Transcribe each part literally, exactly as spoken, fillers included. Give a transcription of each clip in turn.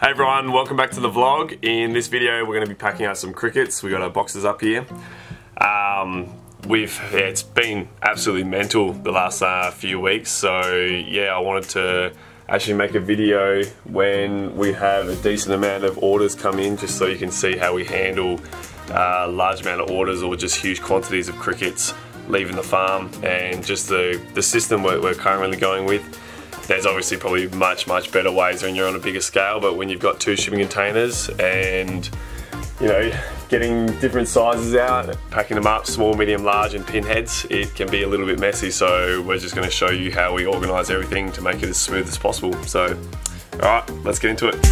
Hey everyone, welcome back to the vlog. In this video we're going to be packing out some crickets. We got our boxes up here. Um, we've yeah, it's been absolutely mental the last uh, few weeks, so yeah, I wanted to actually make a video when we have a decent amount of orders come in, just so you can see how we handle uh, large amount of orders or just huge quantities of crickets leaving the farm, and just the, the system we're, we're currently going with. There's obviously probably much, much better ways when you're on a bigger scale, but when you've got two shipping containers and, you know, getting different sizes out, packing them up, small, medium, large, and pinheads, it can be a little bit messy. So we're just gonna show you how we organize everything to make it as smooth as possible. So, all right, let's get into it.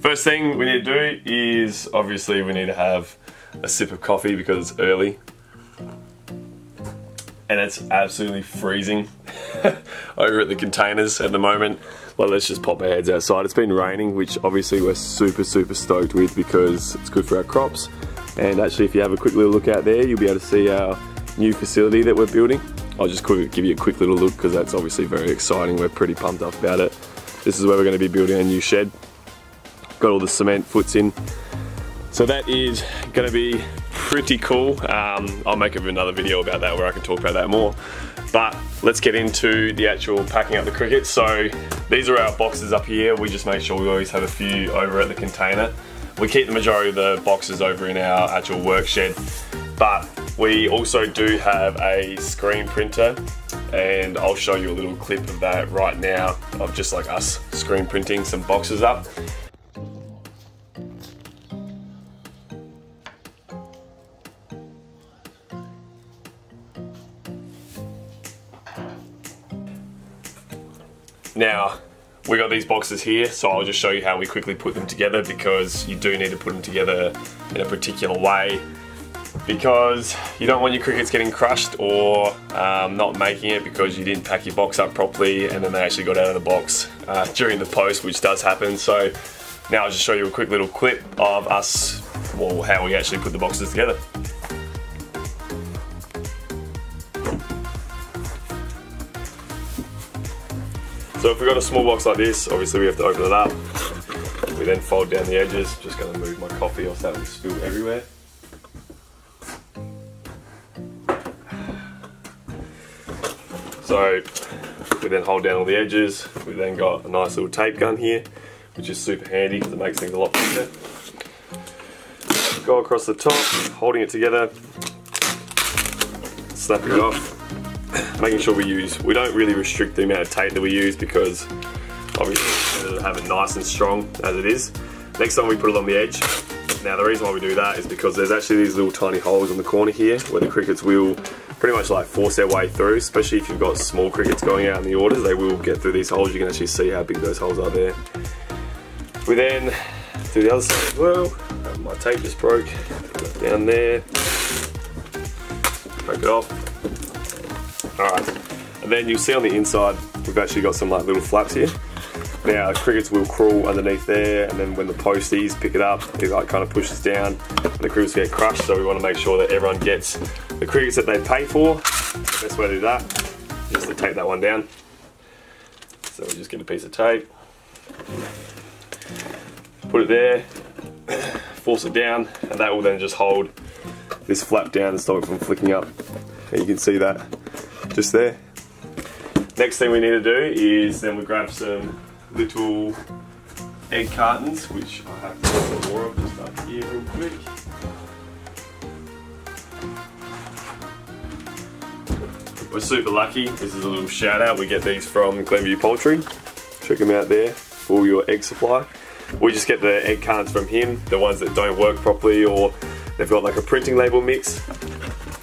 First thing we need to do is, obviously, we need to have a sip of coffee because it's early and it's absolutely freezing over at the containers at the moment. Well, let's just pop our heads outside. It's been raining, which obviously we're super, super stoked with because it's good for our crops. And actually, if you have a quick little look out there, you'll be able to see our new facility that we're building. I'll just quick, give you a quick little look because that's obviously very exciting. We're pretty pumped up about it. This is where we're going to be building a new shed. Got all the cement foots in, so that is going to be pretty cool. um, I'll make another video about that where I can talk about that more, but let's get into the actual packing up the crickets. So these are our boxes up here. We just make sure we always have a few over at the container. We keep the majority of the boxes over in our actual work shed, but we also do have a screen printer, and I'll show you a little clip of that right now of just like us screen printing some boxes up. Now, we got these boxes here, so I'll just show you how we quickly put them together, because you do need to put them together in a particular way, because you don't want your crickets getting crushed or um, not making it because you didn't pack your box up properly and then they actually got out of the box uh, during the post, which does happen. So now I'll just show you a quick little clip of us, well, how we actually put the boxes together. So if we've got a small box like this, obviously we have to open it up. We then fold down the edges. Just going to move my coffee off so that will spill everywhere. So we then hold down all the edges. We then got a nice little tape gun here, which is super handy because it makes things a lot easier. Go across the top, holding it together, snapping it off. Making sure we use, we don't really restrict the amount of tape that we use because obviously it'll have it nice and strong as it is. Next time we put it on the edge. Now the reason why we do that is because there's actually these little tiny holes on the corner here where the crickets will pretty much like force their way through, especially if you've got small crickets going out in the orders, they will get through these holes. You can actually see how big those holes are there. We then do the other side as well. My tape just broke, put it down there, break it off. Alright, and then you'll see on the inside we've actually got some like little flaps here. Now crickets will crawl underneath there, and then when the posties pick it up, it like kind of pushes down and the crickets get crushed, so we want to make sure that everyone gets the crickets that they pay for. The best way to do that is to tape that one down. So we just get a piece of tape, put it there, force it down, and that will then just hold this flap down and stop it from flicking up. And you can see that just there. Next thing we need to do is then we grab some little egg cartons, which I have to get more of just up here real quick. We're super lucky. This is a little shout out. We get these from Glenview Poultry. Check them out there for your egg supply. We just get the egg cartons from him, the ones that don't work properly or they've got like a printing label mix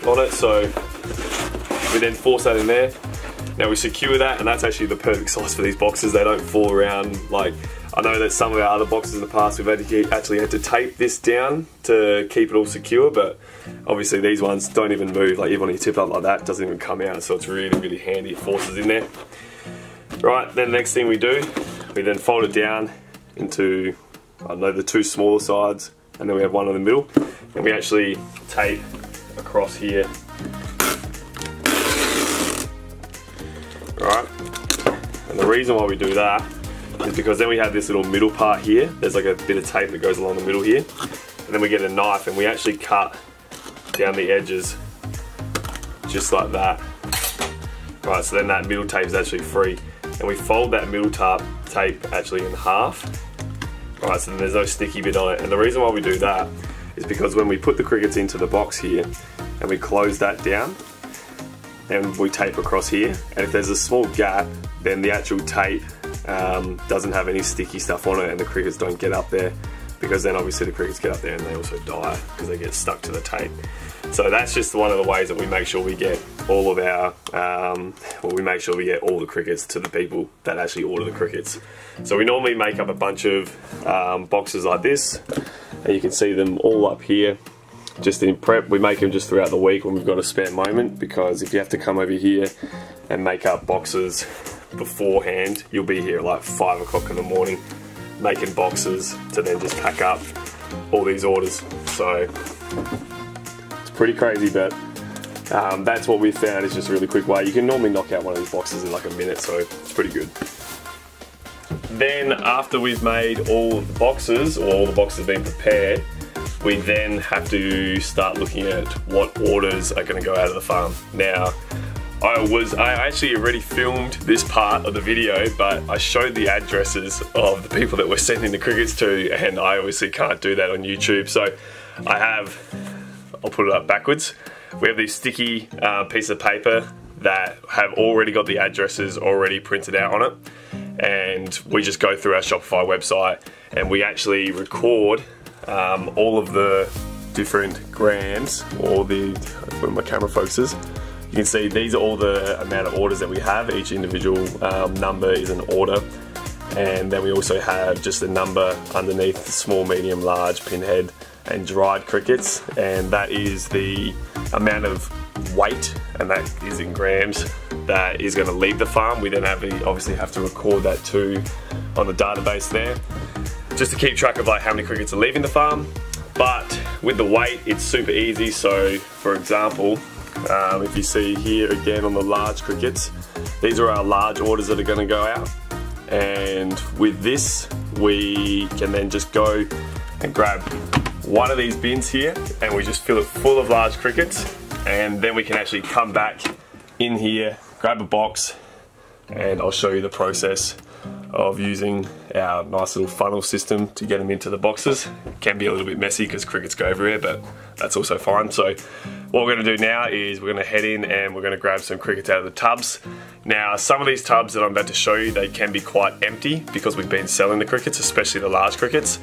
on it. So we then force that in there. Now we secure that, and that's actually the perfect size for these boxes. They don't fall around. Like, I know that some of our other boxes in the past we've had to actually had to tape this down to keep it all secure, but obviously these ones don't even move. Like, even when you tip up like that, it doesn't even come out, so it's really, really handy. It forces in there. Right, then the next thing we do, we then fold it down into, I don't know, the two smaller sides, and then we have one in the middle, and we actually tape across here right? And the reason why we do that is because then we have this little middle part here. There's like a bit of tape that goes along the middle here. And then we get a knife and we actually cut down the edges just like that. Right, so then that middle tape is actually free. And we fold that middle tarp tape actually in half. Right, so then there's no sticky bit on it. And the reason why we do that is because when we put the crickets into the box here and we close that down and we tape across here, and if there's a small gap, then the actual tape um, doesn't have any sticky stuff on it and the crickets don't get up there, because then obviously the crickets get up there and they also die because they get stuck to the tape. So that's just one of the ways that we make sure we get all of our, um, well, we make sure we get all the crickets to the people that actually order the crickets. So we normally make up a bunch of um, boxes like this, and you can see them all up here, just in prep. We make them just throughout the week when we've got a spare moment, because if you have to come over here and make up boxes beforehand, you'll be here at like five o'clock in the morning, making boxes to then just pack up all these orders. So it's pretty crazy, but um, that's what we found is just a really quick way. You can normally knock out one of these boxes in like a minute, so it's pretty good. Then after we've made all the boxes, or all the boxes have been prepared, we then have to start looking at what orders are going to go out of the farm. Now, I was, I actually already filmed this part of the video, but I showed the addresses of the people that we're sending the crickets to, and I obviously can't do that on YouTube, so I have, I'll put it up backwards. We have this sticky uh, piece of paper that have already got the addresses already printed out on it, and we just go through our Shopify website and we actually record um, all of the different grams, or the, where my camera focuses. You can see these are all the amount of orders that we have. Each individual um, number is an order. And then we also have just the number underneath small, medium, large, pinhead, and dried crickets. And that is the amount of weight, and that is in grams, that is gonna leave the farm. We then have to obviously have to record that too on the database there, just to keep track of like how many crickets are leaving the farm. But with the weight, it's super easy. So for example, Um, if you see here again on the large crickets, these are our large orders that are going to go out, and with this we can then just go and grab one of these bins here and we just fill it full of large crickets, and then we can actually come back in here, grab a box, and I'll show you the process of using our nice little funnel system to get them into the boxes. Can be a little bit messy because crickets go everywhere, but that's also fine. So what we're going to do now is we're going to head in and we're going to grab some crickets out of the tubs. Now, some of these tubs that I'm about to show you, they can be quite empty because we've been selling the crickets, especially the large crickets,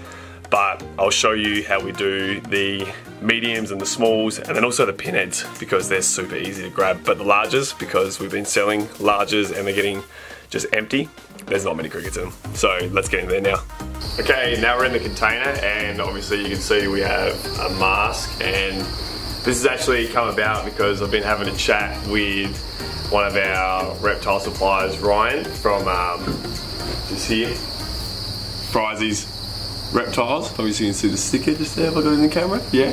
but I'll show you how we do the mediums and the smalls, and then also the pinheads, because they're super easy to grab, but the larges, because we've been selling larges and they're getting just empty, there's not many crickets in them. So let's get in there now. Okay, now we're in the container, and obviously you can see we have a mask, and this has actually come about because I've been having a chat with one of our reptile suppliers, Ryan, from um, just here, Frizy's Reptiles. Obviously you can see the sticker just there if I got it in the camera, yeah.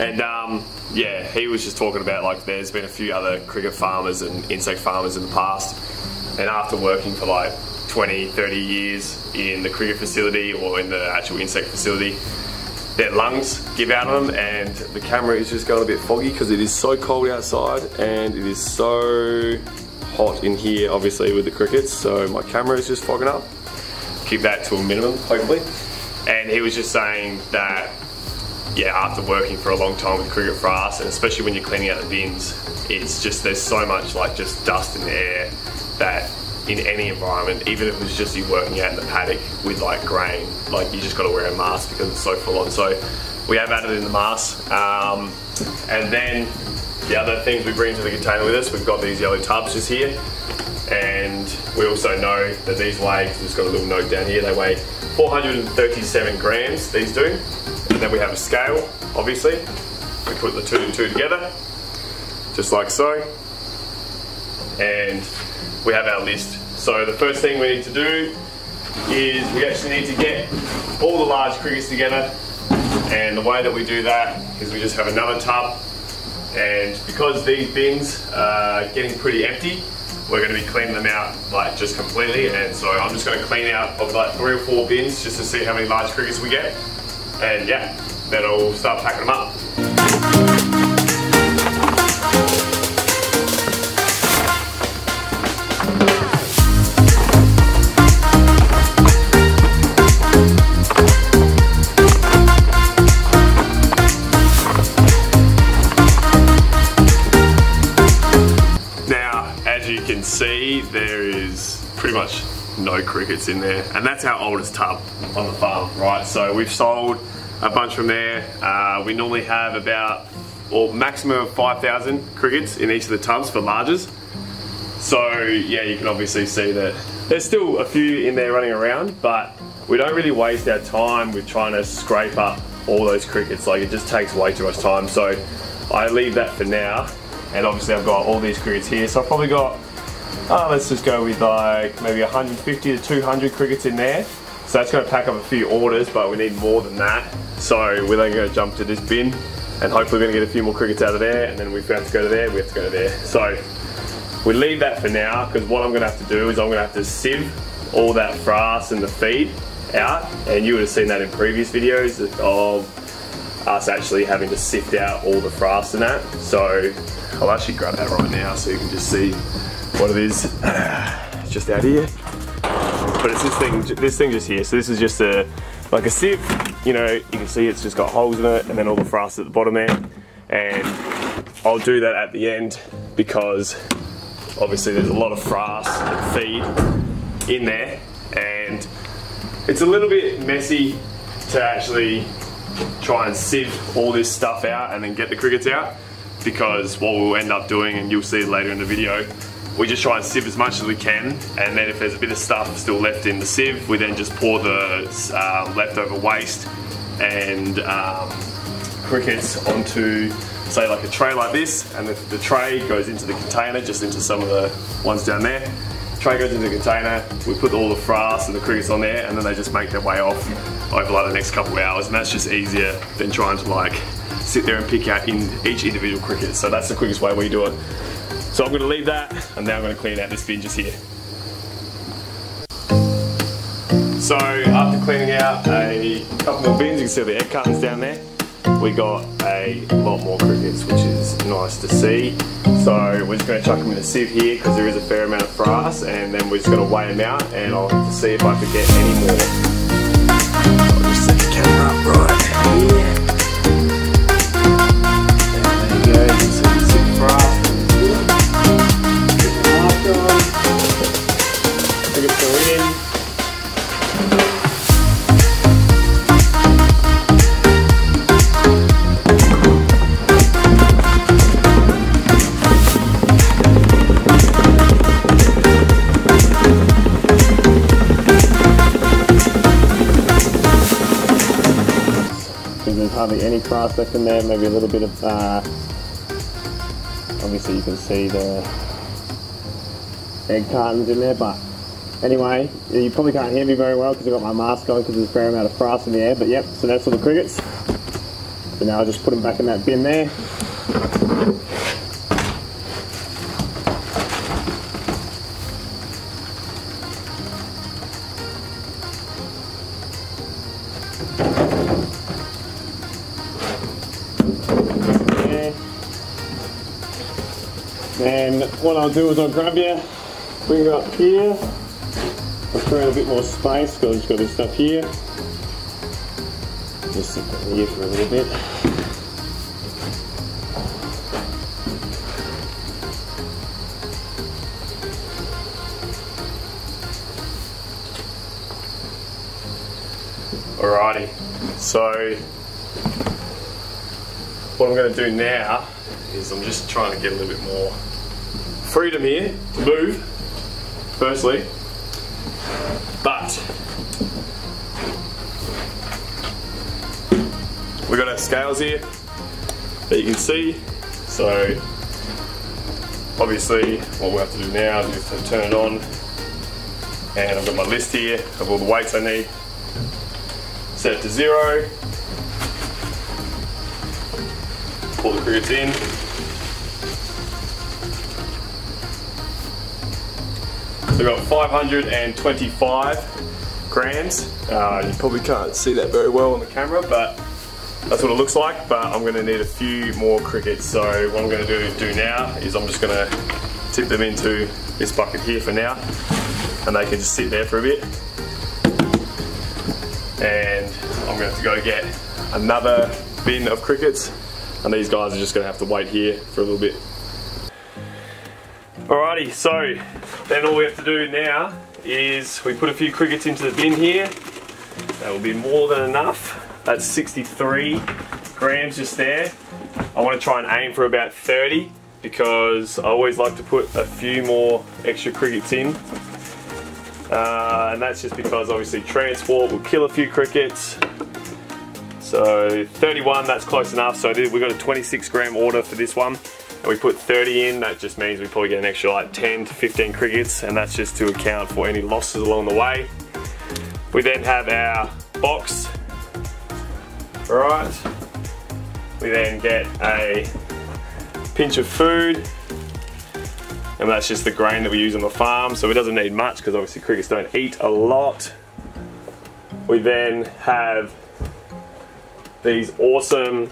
And um, yeah, he was just talking about like there's been a few other cricket farmers and insect farmers in the past, and after working for like twenty, thirty years in the cricket facility or in the actual insect facility, their lungs give out on them, and the camera is just going a bit foggy because it is so cold outside and it is so hot in here obviously with the crickets, so my camera is just fogging up. Keep that to a minimum hopefully. And he was just saying that, yeah, after working for a long time with cricket frass, and especially when you're cleaning out the bins, it's just there's so much like just dust in the air that in any environment, even if it was just you working out in the paddock with like grain, like you just got to wear a mask because it's so full on. So we have added in the mask, um, and then the other things we bring to the container with us, we've got these yellow tubs just here, and we also know that these weigh, because it's got a little note down here, they weigh four hundred thirty-seven grams, these do. And then we have a scale, obviously. We put the two and two together, just like so. And we have our list. So the first thing we need to do is we actually need to get all the large crickets together. And the way that we do that is we just have another tub. And because these bins are getting pretty empty, we're going to be cleaning them out like just completely, and so I'm just going to clean out of like three or four bins just to see how many large crickets we get, and yeah, then I'll start packing them up. See, there is pretty much no crickets in there, and that's our oldest tub on the farm, right? So we've sold a bunch from there. Uh, we normally have about, or maximum of five thousand crickets in each of the tubs for larges. So yeah, you can obviously see that there's still a few in there running around, but we don't really waste our time with trying to scrape up all those crickets. Like, it just takes way too much time. So I leave that for now, and obviously I've got all these crickets here. So I've probably got, Uh, let's just go with like maybe one hundred fifty to two hundred crickets in there. So that's going to pack up a few orders, but we need more than that. So we're then going to jump to this bin, and hopefully we're going to get a few more crickets out of there, and then we have to go to there, we have to go to there. So we leave that for now, because what I'm going to have to do is I'm going to have to sieve all that frass and the feed out, and you would have seen that in previous videos of us actually having to sift out all the frass and that. So I'll actually grab that right now so you can just see what it is. It's just out here, but it's this thing, this thing just here. So this is just a, like a sieve, you know, you can see it's just got holes in it, and then all the frass at the bottom there. And I'll do that at the end, because obviously there's a lot of frass and feed in there, and it's a little bit messy to actually try and sieve all this stuff out and then get the crickets out, because what we'll end up doing, and you'll see it later in the video, we just try and sieve as much as we can, and then if there's a bit of stuff still left in the sieve, we then just pour the uh, leftover waste and um, crickets onto, say, like a tray like this, and the, the tray goes into the container, just into some of the ones down there. Tray goes into the container, we put all the frass and the crickets on there, and then they just make their way off over like the next couple of hours, and that's just easier than trying to like sit there and pick out in each individual cricket. So that's the quickest way we do it. So I'm going to leave that, and now I'm going to clean out this bin just here. So after cleaning out a couple more bins, you can see the egg cartons down there, we got a lot more crickets, which is nice to see. So we're just going to chuck them in a sieve here, because there is a fair amount of frass, and then we're just going to weigh them out, and I'll have to see if I could get any more. I'll just set the camera up right here. Hardly any frass left in there, maybe a little bit of, uh, obviously you can see the egg cartons in there, but anyway, you probably can't hear me very well because I've got my mask on, because there's a fair amount of frass in the air, but yep, so that's all the crickets. So now I'll just put them back in that bin there. And what I'll do is I'll grab you, bring you up here, I'll create a bit more space, because I've just got this stuff here. Just sit down here for a little bit. Alrighty, so what I'm going to do now is I'm just trying to get a little bit more freedom here to move, firstly, but we've got our scales here that you can see. So obviously what we have to do now is to turn it on, and I've got my list here of all the weights I need, set it to zero, pull the crickets in. We've got five hundred twenty-five grams. Uh, you probably can't see that very well on the camera, but that's what it looks like. But I'm gonna need a few more crickets. So what I'm gonna do, do now is I'm just gonna tip them into this bucket here for now, and they can just sit there for a bit. And I'm gonna have to go get another bin of crickets, and these guys are just gonna have to wait here for a little bit. Alrighty, so then all we have to do now is we put a few crickets into the bin here. That will be more than enough. That's sixty-three grams just there. I want to try and aim for about thirty because I always like to put a few more extra crickets in. Uh, and that's just because obviously transport will kill a few crickets. So thirty-one, that's close enough. So we got a twenty-six gram order for this one, and we put thirty in. That just means we probably get an extra like ten to fifteen crickets, and that's just to account for any losses along the way. We then have our box. All right. We then get a pinch of food, and that's just the grain that we use on the farm. So it doesn't need much because obviously crickets don't eat a lot. We then have these awesome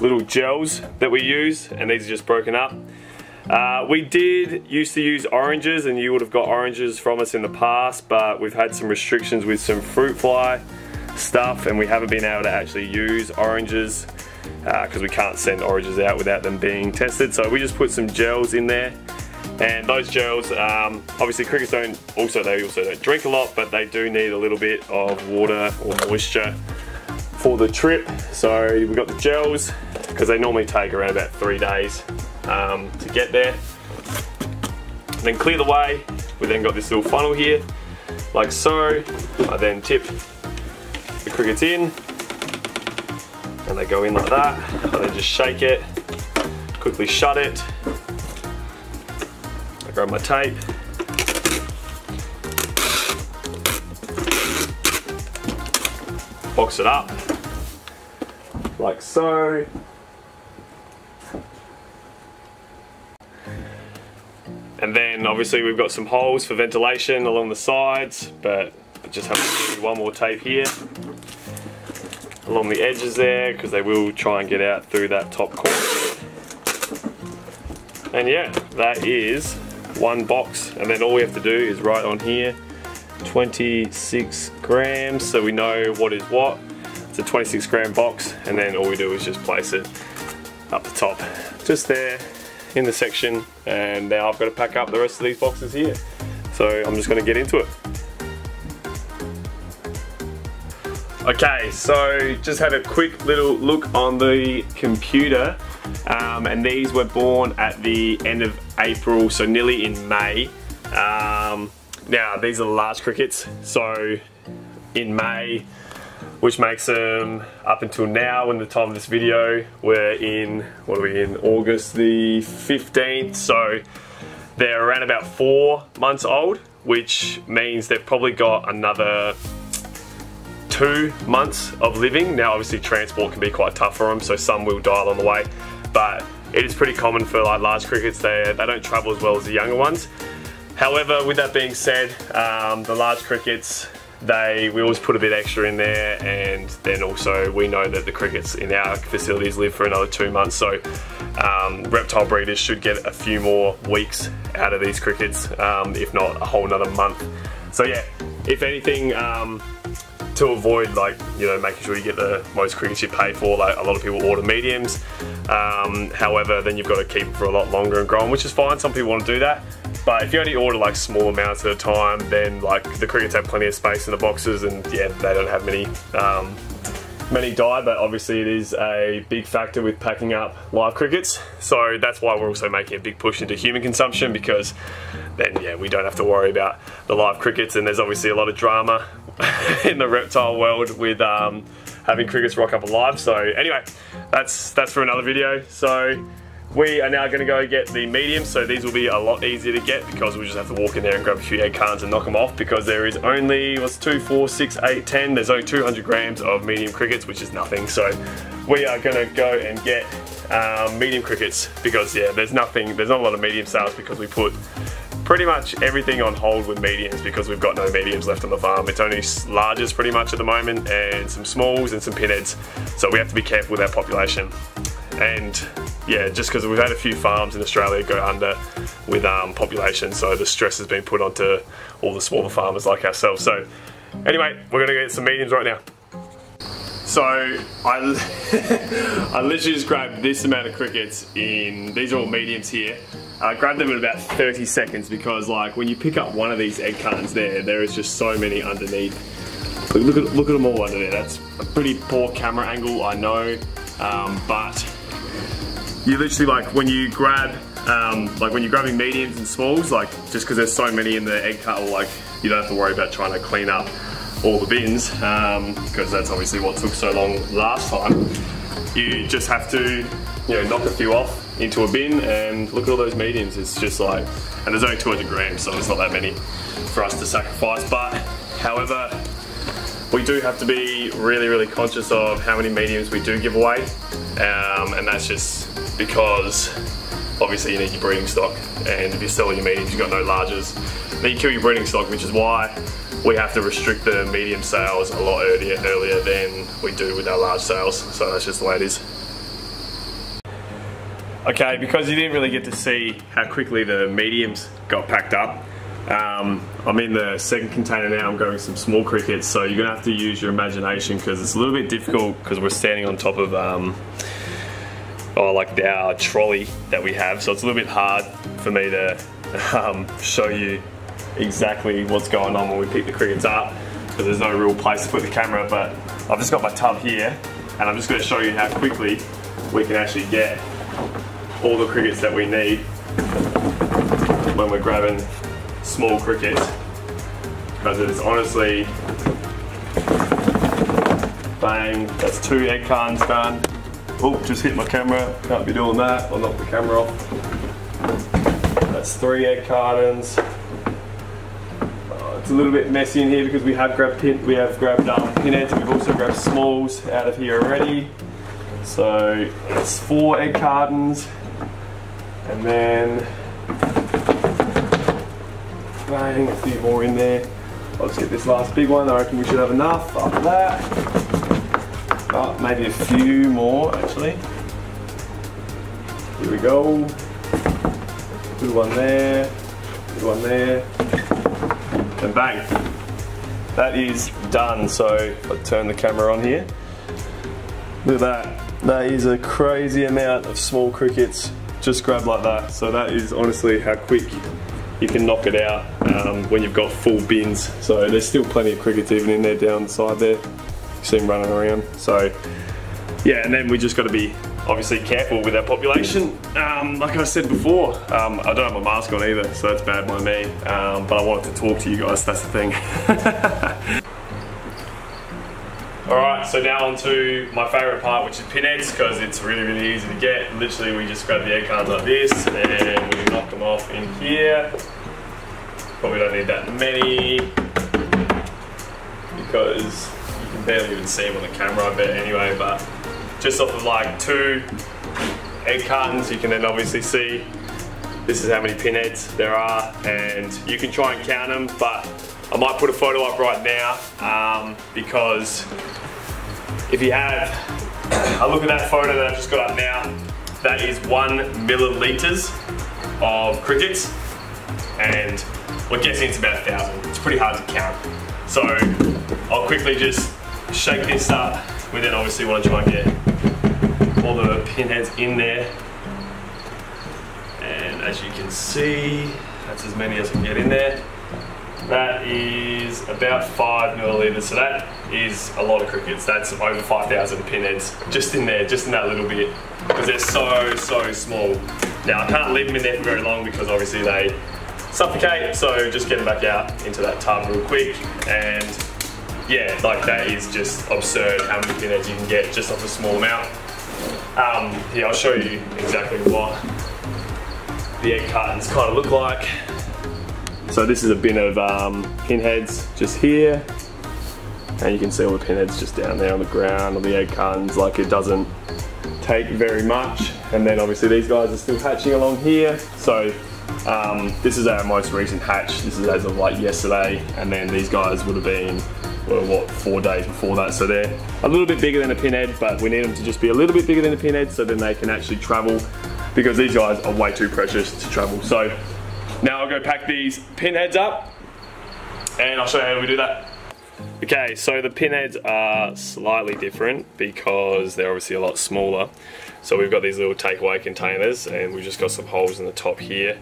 little gels that we use, and these are just broken up. Uh, we did used to use oranges, and you would have got oranges from us in the past, but we've had some restrictions with some fruit fly stuff, and we haven't been able to actually use oranges because uh, we can't send oranges out without them being tested. So we just put some gels in there, and those gels, um, obviously crickets don't also they also don't drink a lot, but they do need a little bit of water or moisture for the trip. So we've got the gels, because they normally take around about three days um, to get there. And then clear the way, we then got this little funnel here, like so. I then tip the crickets in, and they go in like that. I then just shake it, quickly shut it. I grab my tape. Box it up. Like so. And then obviously we've got some holes for ventilation along the sides, but I just have one more tape here along the edges there, because they will try and get out through that top corner. And yeah, that is one box. And then all we have to do is write on here twenty-six grams, so we know what is what. It's a twenty-six gram box, and then all we do is just place it up the top, just there in the section. And now I've got to pack up the rest of these boxes here, so I'm just going to get into it. Okay, so just had a quick little look on the computer, um, and these were born at the end of April, so nearly in May. Um, now these are large crickets, so in May, which makes them, up until now, in the time of this video, we're in, what are we in, August the fifteenth, so they're around about four months old, which means they've probably got another two months of living. Now obviously transport can be quite tough for them, so some will die along the way, but it is pretty common for like large crickets, they, they don't travel as well as the younger ones. However, with that being said, um, the large crickets, They, we always put a bit extra in there, and then also we know that the crickets in our facilities live for another two months, so um, reptile breeders should get a few more weeks out of these crickets, um, if not a whole nother month. So yeah, if anything, um, to avoid like, you know, making sure you get the most crickets you pay for, like a lot of people order mediums, um, however, then you've got to keep it for a lot longer and grow them, which is fine, some people want to do that. But if you only order like small amounts at a time, then like the crickets have plenty of space in the boxes, and yeah, they don't have many, um, many die. But obviously it is a big factor with packing up live crickets. So that's why we're also making a big push into human consumption, because then yeah, we don't have to worry about the live crickets. And there's obviously a lot of drama in the reptile world with um, having crickets rock up alive. So anyway, that's, that's for another video. So we are now going to go get the medium, so these will be a lot easier to get because we just have to walk in there and grab a few egg cartons and knock them off, because there is only, what's two, four, six, eight, ten, there's only two hundred grams of medium crickets, which is nothing. So we are going to go and get um, medium crickets, because yeah, there's nothing, there's not a lot of medium sales because we put pretty much everything on hold with mediums because we've got no mediums left on the farm. It's only larges pretty much at the moment, and some smalls and some pinheads. So we have to be careful with our population. And yeah, just because we've had a few farms in Australia go under with um, population, so the stress has been put onto all the smaller farmers like ourselves. So anyway, we're going to get some mediums right now. So I, I literally just grabbed this amount of crickets in, these are all mediums here. I grabbed them in about thirty seconds because like when you pick up one of these egg cartons there, there is just so many underneath. Look, look at, look at them all under there. That's a pretty poor camera angle, I know, um, but you literally like when you grab, um, like when you're grabbing mediums and smalls, like just because there's so many in the egg carton, like you don't have to worry about trying to clean up all the bins, because um, that's obviously what took so long last time. You just have to, you know, knock a few off into a bin, and look at all those mediums. It's just like, and there's only two hundred grams, so it's not that many for us to sacrifice. But however, we do have to be really, really conscious of how many mediums we do give away, um, and that's just because obviously you need your breeding stock, and if you're selling your mediums, you've got no larges, then you kill your breeding stock, which is why we have to restrict the medium sales a lot earlier, earlier than we do with our large sales. So that's just the way it is. Okay, because you didn't really get to see how quickly the mediums got packed up, Um, I'm in the second container now. I'm growing some small crickets, so you're gonna have to use your imagination because it's a little bit difficult because we're standing on top of um, oh, like our trolley that we have, so it's a little bit hard for me to um, show you exactly what's going on when we pick the crickets up because there's no real place to put the camera. But I've just got my tub here, and I'm just going to show you how quickly we can actually get all the crickets that we need when we're grabbing small crickets, because it's honestly, bang, that's two egg cartons done. Oh, just hit my camera, can't be doing that, I'll knock the camera off. That's three egg cartons. Uh, it's a little bit messy in here because we have grabbed pin, we have grabbed um, pinheads, and we've also grabbed smalls out of here already. So it's four egg cartons, and then bang, a few more in there. I'll just get this last big one. I reckon we should have enough after that. Oh, maybe a few more actually. Here we go. Little one there, little one there, and bang. That is done. So I'll turn the camera on here. Look at that. That is a crazy amount of small crickets just grabbed like that. So that is honestly how quick you can knock it out um, when you've got full bins. So there's still plenty of crickets even in there down the side there. You see them running around. So yeah, and then we just got to be obviously careful with our population. Um, like I said before, um, I don't have my mask on either, so that's bad by me. Um, but I wanted to talk to you guys. That's the thing. All right, so now on to my favourite part, which is pinheads, because it's really, really easy to get. Literally, we just grab the egg cartons like this, and we knock them off in here. Probably don't need that many because you can barely even see them on the camera, I bet, anyway. But just off of like two egg cartons, you can then obviously see this is how many pinheads there are, and you can try and count them, but I might put a photo up right now um, because if you have a look at that photo that I've just got up now, that is one milliliters of crickets, and we're guessing it's about a thousand. It's pretty hard to count. So I'll quickly just shake this up. We then obviously want to try and get all the pinheads in there. And as you can see, that's as many as we can get in there. That is about five milliliters, so that is a lot of crickets. That's over five thousand pinheads just in there, just in that little bit, because they're so, so small. Now, I can't leave them in there for very long because obviously they suffocate, so just get them back out into that tub real quick. And yeah, like that is just absurd how many pinheads you can get just off a small amount. Um, yeah, I'll show you exactly what the egg cartons kind of look like. So this is a bin of um, pinheads just here, and you can see all the pinheads just down there on the ground, all the egg cartons, like it doesn't take very much. And then obviously these guys are still hatching along here, so Um, this is our most recent hatch. This is as of like yesterday, and then these guys would have been, well, what, four days before that. So they're a little bit bigger than a pinhead, but we need them to just be a little bit bigger than a pinhead so then they can actually travel, because these guys are way too precious to travel. So now I'll go pack these pinheads up and I'll show you how we do that. Okay, so the pinheads are slightly different because they're obviously a lot smaller. So we've got these little takeaway containers and we've just got some holes in the top here.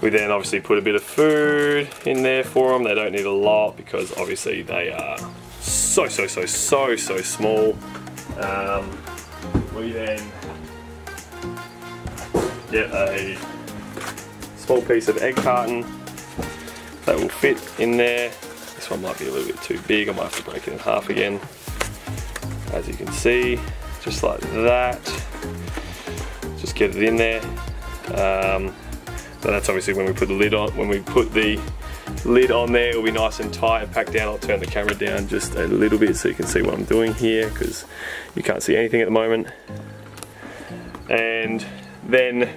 We then obviously put a bit of food in there for them. They don't need a lot because obviously they are so, so, so, so, so small. Um, we then get a small piece of egg carton that will fit in there. This one might be a little bit too big. I might have to break it in half again. As you can see, just like that. Just get it in there. Um, so that's obviously when we put the lid on. When we put the lid on there, it'll be nice and tight and packed down. I'll turn the camera down just a little bit so you can see what I'm doing here, because you can't see anything at the moment. And then,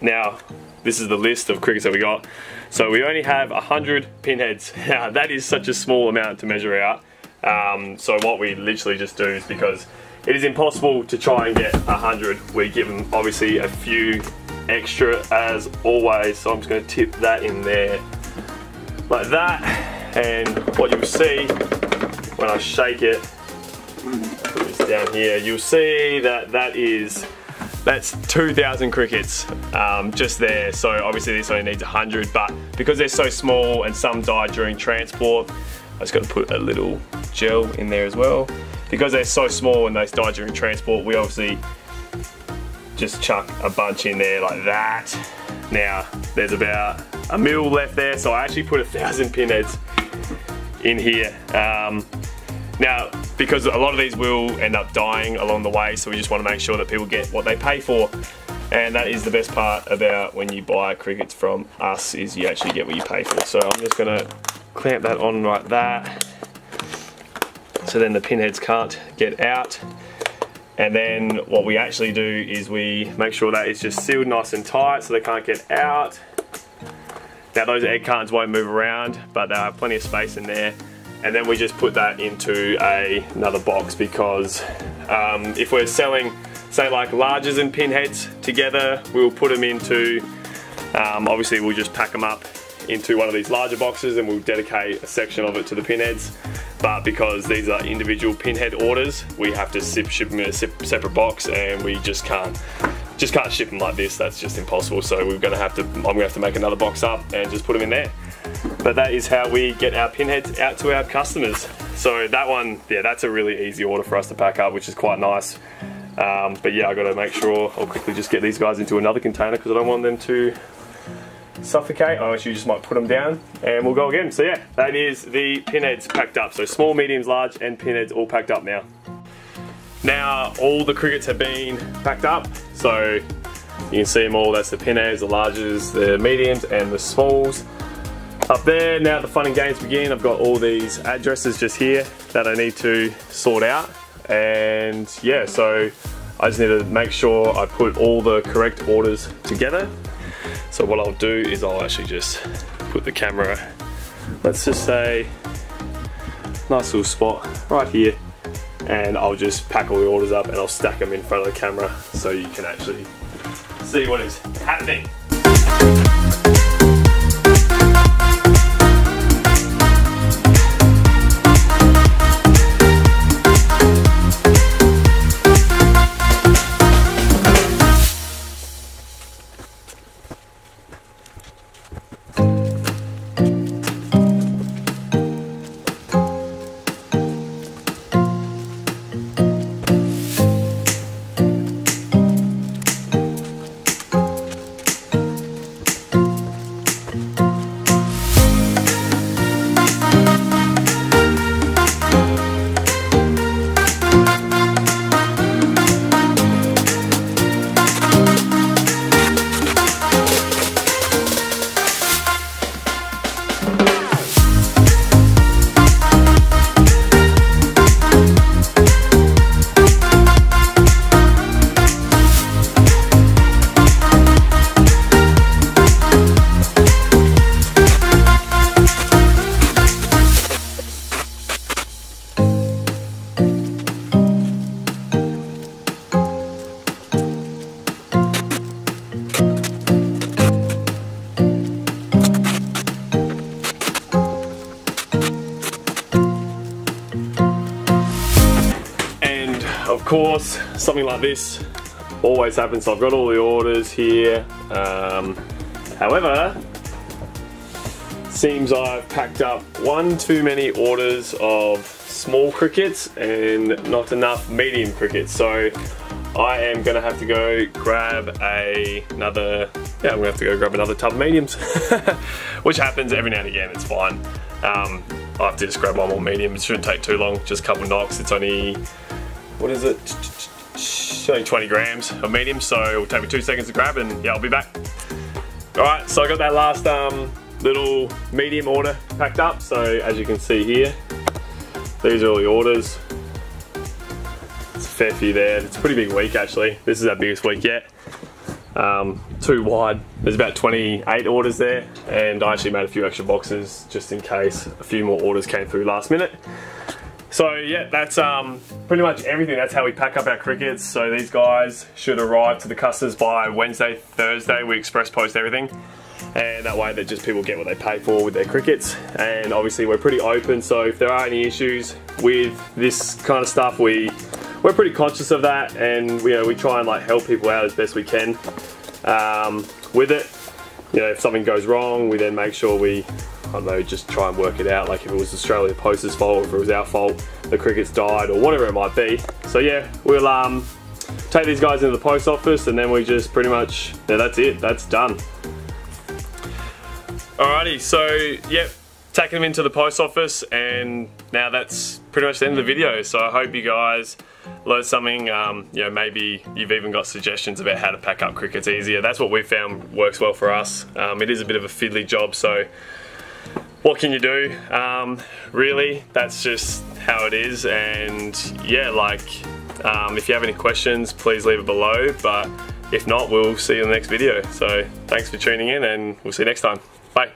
now, this is the list of crickets that we got. So we only have one hundred pinheads. Now, that is such a small amount to measure out. Um, so what we literally just do is, because it is impossible to try and get one hundred, we give them obviously a few extra as always. So I'm just going to tip that in there like that. And what you'll see when I shake it, put this down here, you'll see that that is That's two thousand crickets um, just there. So obviously this only needs one hundred, but because they're so small and some die during transport, I just got to put a little gel in there as well. Because they're so small and they die during transport, we obviously just chuck a bunch in there like that. Now, there's about a mil left there, so I actually put a thousand pinheads in here. Um, Now, because a lot of these will end up dying along the way, so we just want to make sure that people get what they pay for. And that is the best part about when you buy crickets from us, is you actually get what you pay for. So I'm just going to clamp that on like that, so then the pinheads can't get out. And then what we actually do is we make sure that it's just sealed nice and tight so they can't get out. Now, those egg cartons won't move around, but they have plenty of space in there. And then we just put that into a, another box, because um, if we're selling, say, like larges and pinheads together, we'll put them into, um, obviously we'll just pack them up into one of these larger boxes and we'll dedicate a section of it to the pinheads. But because these are individual pinhead orders, we have to ship, ship them in a separate box, and we just can't, just can't ship them like this. That's just impossible. So we're gonna have to, I'm gonna have to make another box up and just put them in there. But that is how we get our pinheads out to our customers. So that one, yeah, that's a really easy order for us to pack up, which is quite nice. Um, but yeah, I gotta make sure, I'll quickly just get these guys into another container because I don't want them to suffocate. I actually just might put them down and we'll go again. So yeah, that is the pinheads packed up. So small, mediums, large, and pinheads all packed up now. Now, all the crickets have been packed up. So you can see them all. That's the pinheads, the larges, the mediums, and the smalls. Up there, now the fun and games begin. I've got all these addresses just here that I need to sort out. And yeah, so I just need to make sure I put all the correct orders together. So what I'll do is I'll actually just put the camera, let's just say, nice little spot right here. And I'll just pack all the orders up and I'll stack them in front of the camera so you can actually see what is happening. course, something like this always happens. So I've got all the orders here. Um, however, seems I've packed up one too many orders of small crickets and not enough medium crickets. So I am gonna have to go grab a, another, yeah, I'm gonna have to go grab another tub of mediums, which happens every now and again, it's fine. Um, I have to just grab one more medium, it shouldn't take too long, just a couple knocks, it's only, what is it, it's only twenty grams of medium, so it'll take me two seconds to grab and yeah, I'll be back. All right, so I got that last um, little medium order packed up, so as you can see here, these are all the orders. Fair few there. It's a pretty big week actually. This is our biggest week yet. Um, too wide. There's about twenty-eight orders there, and I actually made a few extra boxes just in case a few more orders came through last minute. So yeah, that's um, pretty much everything. That's how we pack up our crickets. So these guys should arrive to the customers by Wednesday, Thursday. We express post everything, and that way that just people get what they pay for with their crickets. And obviously we're pretty open, so if there are any issues with this kind of stuff, we We're pretty conscious of that, and you know, we try and like help people out as best we can um, with it. You know, if something goes wrong, we then make sure we, I don't know, just try and work it out. Like if it was Australia Post's fault, if it was our fault, the crickets died, or whatever it might be. So yeah, we'll um, take these guys into the post office, and then we just pretty much, yeah, that's it, that's done. Alrighty, so yep, taking them into the post office, and now that's pretty much the end of the video. So I hope you guys learn something. Um, you know, maybe you've even got suggestions about how to pack up crickets easier. That's what we found works well for us. Um, it is a bit of a fiddly job, so what can you do? Um, really, that's just how it is. And yeah, like um, if you have any questions, please leave it below. But if not, we'll see you in the next video. So thanks for tuning in, and we'll see you next time. Bye.